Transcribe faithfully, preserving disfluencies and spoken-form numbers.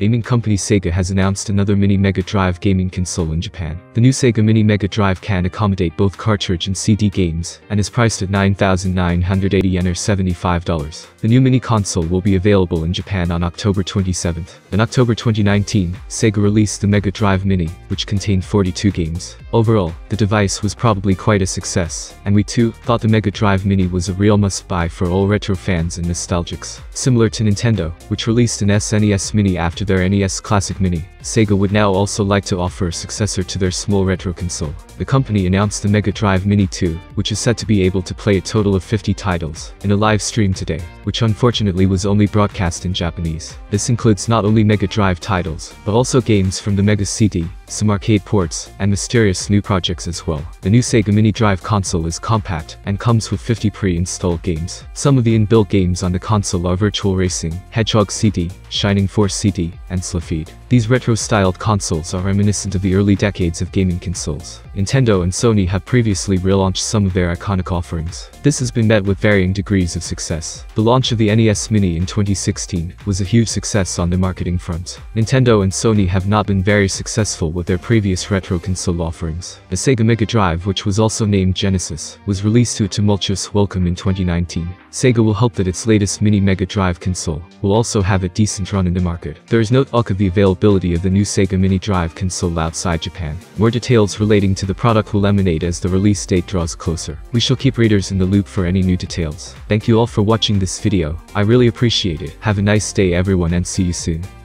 gaming company Sega has announced another mini Mega Drive gaming console in Japan. The new Sega Mini Mega Drive can accommodate both cartridge and C D games, and is priced at nine thousand nine hundred eighty yen or seventy-five dollars. The new mini console will be available in Japan on October twenty-seventh. In October twenty nineteen, Sega released the Mega Drive Mini, which contained forty-two games. Overall, the device was probably quite a success, and we too thought the Mega Drive Mini was a real must-buy for all retro fans and nostalgics. Similar to Nintendo, which released an S N E S Mini after their N E S Classic Mini, Sega would now also like to offer a successor to their small retro console. The company announced the Mega Drive Mini two, which is said to be able to play a total of fifty titles, in a live stream today, which unfortunately was only broadcast in Japanese. This includes not only Mega Drive titles, but also games from the Mega C D, some arcade ports, and mysterious new projects as well. The new Sega Mini Drive console is compact, and comes with fifty pre-installed games. Some of the inbuilt games on the console are Virtua Racing, Hedgehog C D, Shining Force C D, and Silpheed. These retro-styled consoles are reminiscent of the early decades of gaming consoles. Nintendo and Sony have previously relaunched some of their iconic offerings. This has been met with varying degrees of success. The launch of the N E S Mini in twenty sixteen was a huge success on the marketing front. Nintendo and Sony have not been very successful with their previous retro console offerings. The Sega Mega Drive, which was also named Genesis, was released to a tumultuous welcome in twenty nineteen. Sega will hope that its latest mini Mega Drive console will also have a decent run in the market. There is no talk of the availability of the new Sega Mini Drive console outside Japan. More details relating to the product will emanate as the release date draws closer. We shall keep readers in the loop for any new details. Thank you all for watching this video. I really appreciate it. Have a nice day everyone and see you soon.